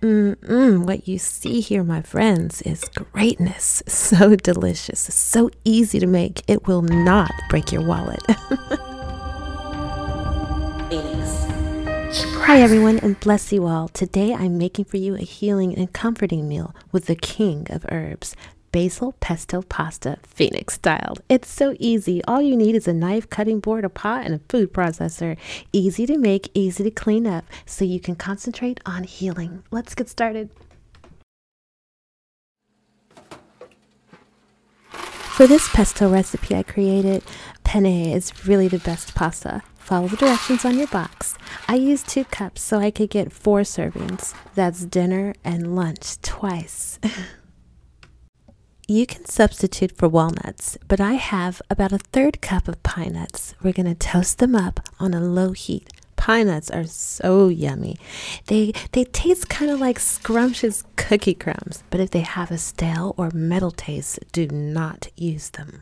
What you see here, my friends, is greatness. So delicious, so easy to make. It will not break your wallet. Hi everyone, and bless you all. Today I'm making for you a healing and comforting meal with the king of herbs, basil pesto pasta, Phoenix styled. It's so easy. All you need is a knife, cutting board, a pot, and a food processor. Easy to make, easy to clean up, so you can concentrate on healing. Let's get started. For this pesto recipe I created, penne is really the best pasta. Follow the directions on your box. I used 2 cups so I could get 4 servings. That's dinner and lunch twice. You can substitute for walnuts, but I have about 1/3 cup of pine nuts. We're going to toast them up on a low heat. Pine nuts are so yummy. They taste kind of like scrumptious cookie crumbs, but if they have a stale or metal taste, do not use them.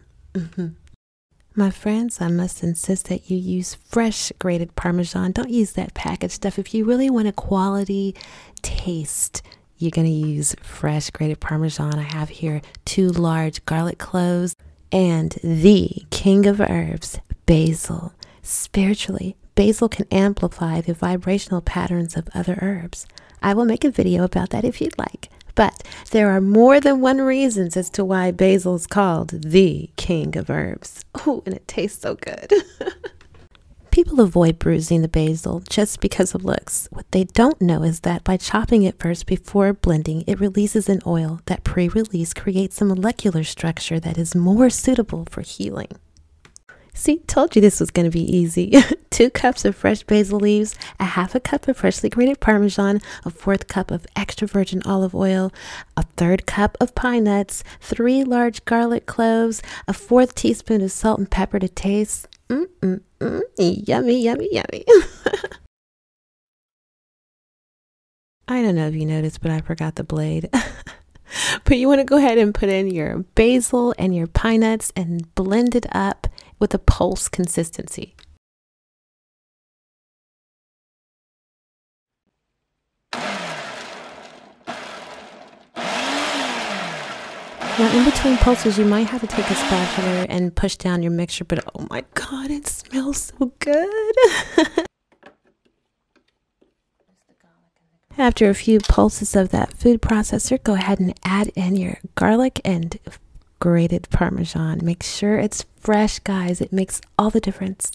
My friends, I must insist that you use fresh grated Parmesan. Don't use that packaged stuff. If you really want a quality taste, you're going to use fresh grated Parmesan. I have here 2 large garlic cloves and the king of herbs, basil. Spiritually, basil can amplify the vibrational patterns of other herbs. I will make a video about that if you'd like. But there are more than one reasons as to why basil is called the king of herbs. Oh, and it tastes so good. People avoid bruising the basil just because of looks. What they don't know is that by chopping it first before blending, it releases an oil that pre-release creates a molecular structure that is more suitable for healing. See, told you this was going to be easy. 2 cups of fresh basil leaves, 1/2 cup of freshly grated Parmesan, 1/4 cup of extra virgin olive oil, 1/3 cup of pine nuts, 3 large garlic cloves, 1/4 teaspoon of salt and pepper to taste. Yummy, yummy, yummy. I don't know if you noticed, but I forgot the blade. But you want to go ahead and put in your basil and your pine nuts and blend it up with a pulse consistency. Now, in between pulses, you might have to take a spatula and push down your mixture, but oh my God, it smells so good. After a few pulses of that food processor, go ahead and add in your garlic and grated Parmesan. Make sure it's fresh, guys. It makes all the difference.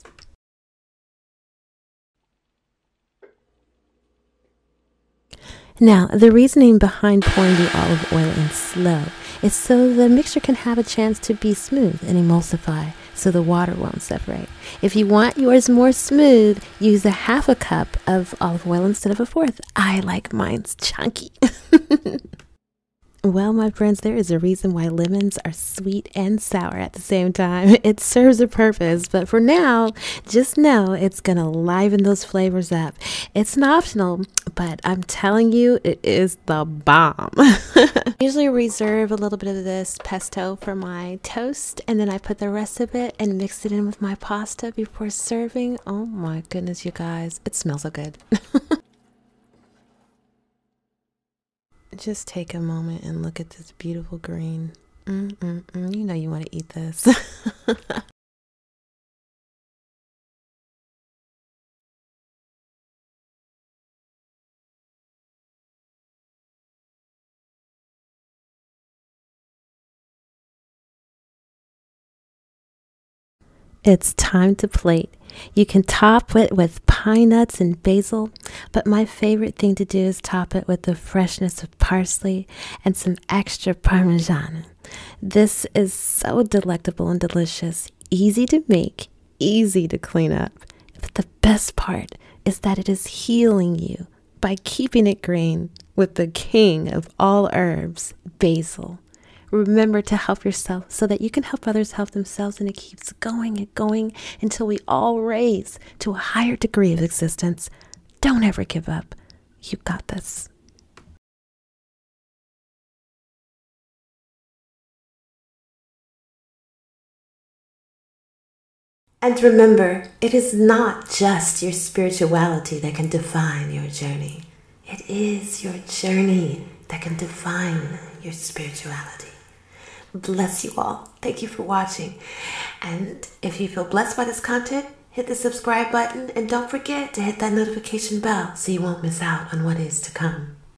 Now, the reasoning behind pouring the olive oil in slow is so the mixture can have a chance to be smooth and emulsify, so the water won't separate. If you want yours more smooth, use 1/2 cup of olive oil instead of 1/4. I like mine's chunky. Well, my friends, there is a reason why lemons are sweet and sour at the same time. It serves a purpose, but for now, just know it's going to liven those flavors up. It's an optional, but I'm telling you, it is the bomb. I usually reserve a little bit of this pesto for my toast, and then I put the rest of it and mix it in with my pasta before serving. Oh my goodness, you guys, it smells so good. Just take a moment and look at this beautiful green. You know you want to eat this. It's time to plate. You can top it with pine nuts and basil, but my favorite thing to do is top it with the freshness of parsley and some extra Parmesan. This is so delectable and delicious, easy to make, easy to clean up. But the best part is that it is healing you by keeping it green with the king of all herbs, basil. Remember to help yourself so that you can help others help themselves, and it keeps going and going until we all raise to a higher degree of existence. Don't ever give up. You've got this. And remember, it is not just your spirituality that can define your journey. It is your journey that can define your spirituality. Bless you all. Thank you for watching. And if you feel blessed by this content, hit the subscribe button and don't forget to hit that notification bell so you won't miss out on what is to come.